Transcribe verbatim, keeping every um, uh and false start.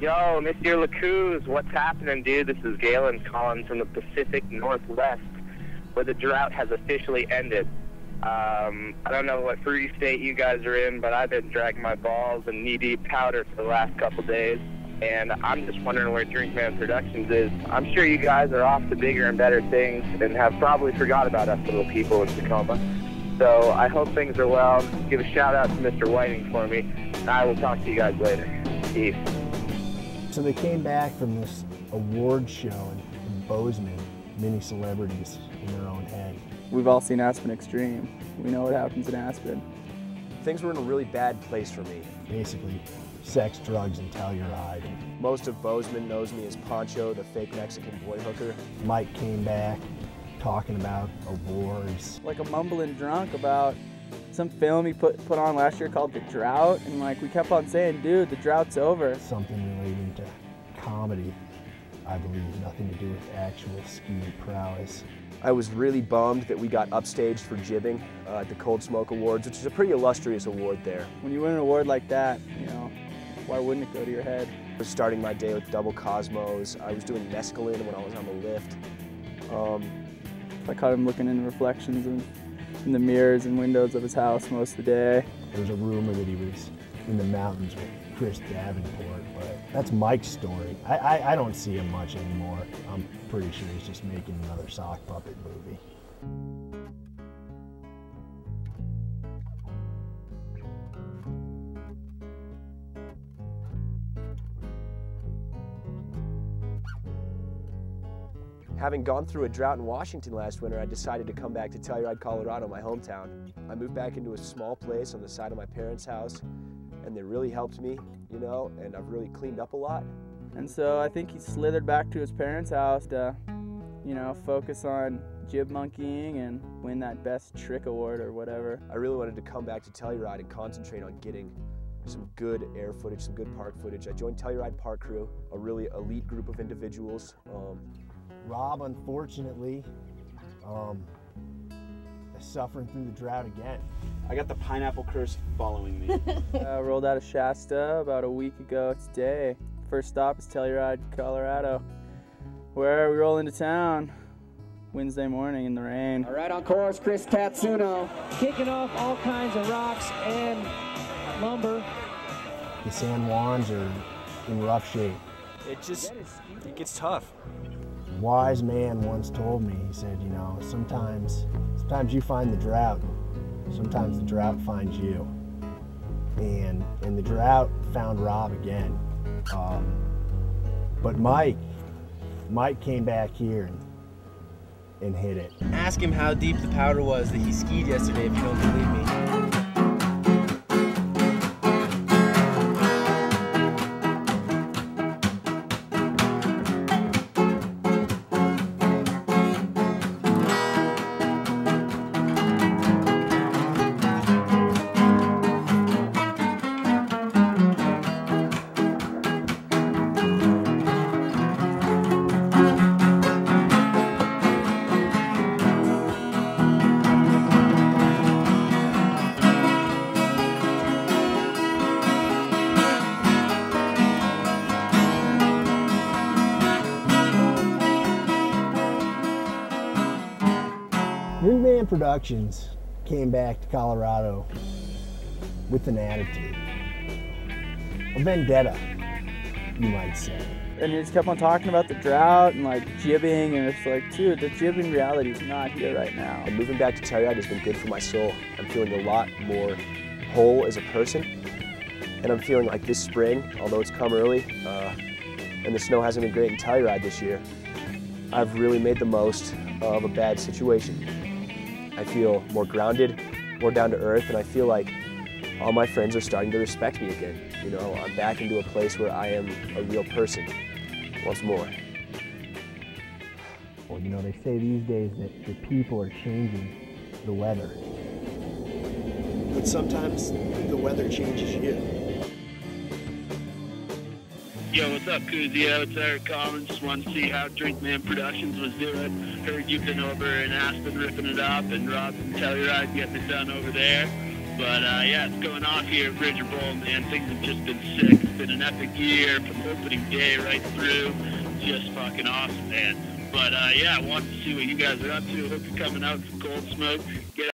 Yo, Monsieur LeCouz, what's happening, dude? This is Galen Collins from the Pacific Northwest, where the drought has officially ended. Um, I don't know what free state you guys are in, but I've been dragging my balls and knee-deep powder for the last couple days, and I'm just wondering where Drinkman Productions is. I'm sure you guys are off to bigger and better things and have probably forgot about us little people in Tacoma. So I hope things are well. Give a shout-out to Mister Whiting for me, and I will talk to you guys later. Peace. So they came back from this award show in Bozeman, many celebrities in their own head. We've all seen Aspen Extreme. We know what happens in Aspen. Things were in a really bad place for me. Basically, sex, drugs, and Telluride. Most of Bozeman knows me as Pancho, the fake Mexican boy hooker. Mike came back talking about awards. Like a mumbling drunk about some film he put, put on last year called The Drought, and like we kept on saying, dude, the drought's over. Something relating to comedy, I believe, nothing to do with actual ski prowess. I was really bummed that we got upstaged for jibbing uh, at the Cold Smoke Awards, which is a pretty illustrious award there. When you win an award like that, you know, why wouldn't it go to your head? I was starting my day with double Cosmos. I was doing mescaline when I was on the lift. Um, I caught him looking in the reflections and in the mirrors and windows of his house most of the day. There was a rumor that he was in the mountains with Chris Davenport, but that's Mike's story. I, I, I don't see him much anymore. I'm pretty sure he's just making another sock puppet movie. Having gone through a drought in Washington last winter, I decided to come back to Telluride, Colorado, my hometown. I moved back into a small place on the side of my parents' house, and they really helped me, you know, and I've really cleaned up a lot. And so I think he slithered back to his parents' house to, you know, focus on jib monkeying and win that best trick award or whatever. I really wanted to come back to Telluride and concentrate on getting some good air footage, some good park footage. I joined Telluride Park Crew, a really elite group of individuals. Um, Rob, unfortunately, um, is suffering through the drought again. I got the pineapple curse following me. I rolled out of Shasta about a week ago today. First stop is Telluride, Colorado, where we roll into town Wednesday morning in the rain. All right, on course, Chris Tatsuno. Kicking off all kinds of rocks and lumber. The San Juans are in rough shape. It just, it gets tough. A wise man once told me, he said, you know, sometimes, sometimes you find the drought, sometimes the drought finds you. And, and the drought found Rob again. Um, but Mike, Mike came back here and, and hit it. Ask him how deep the powder was that he skied yesterday if you don't believe me. Drinkman Productions came back to Colorado with an attitude, a vendetta, you might say. And he just kept on talking about the drought and like jibbing, and it's like, dude, the jibbing reality is not here right now. And moving back to Telluride has been good for my soul. I'm feeling a lot more whole as a person, and I'm feeling like this spring, although it's come early, uh, and the snow hasn't been great in Telluride this year, I've really made the most of a bad situation. I feel more grounded, more down to earth, and I feel like all my friends are starting to respect me again. You know, I'm back into a place where I am a real person once more. Well, you know, they say these days that the people are changing the weather. But sometimes the weather changes you. Yo, what's up, Kuzio? It's Eric Collins. Just wanted to see how Drinkman Productions was doing. Heard you've been over in Aspen ripping it up, and Rob from Telluride getting it done over there. But, uh, yeah, it's going off here at Bridger Bowl, man. Things have just been sick. It's been an epic year from opening day right through. Just fucking awesome, man. But, uh, yeah, I want to see what you guys are up to. Hope you're coming out from Cold Smoke. Get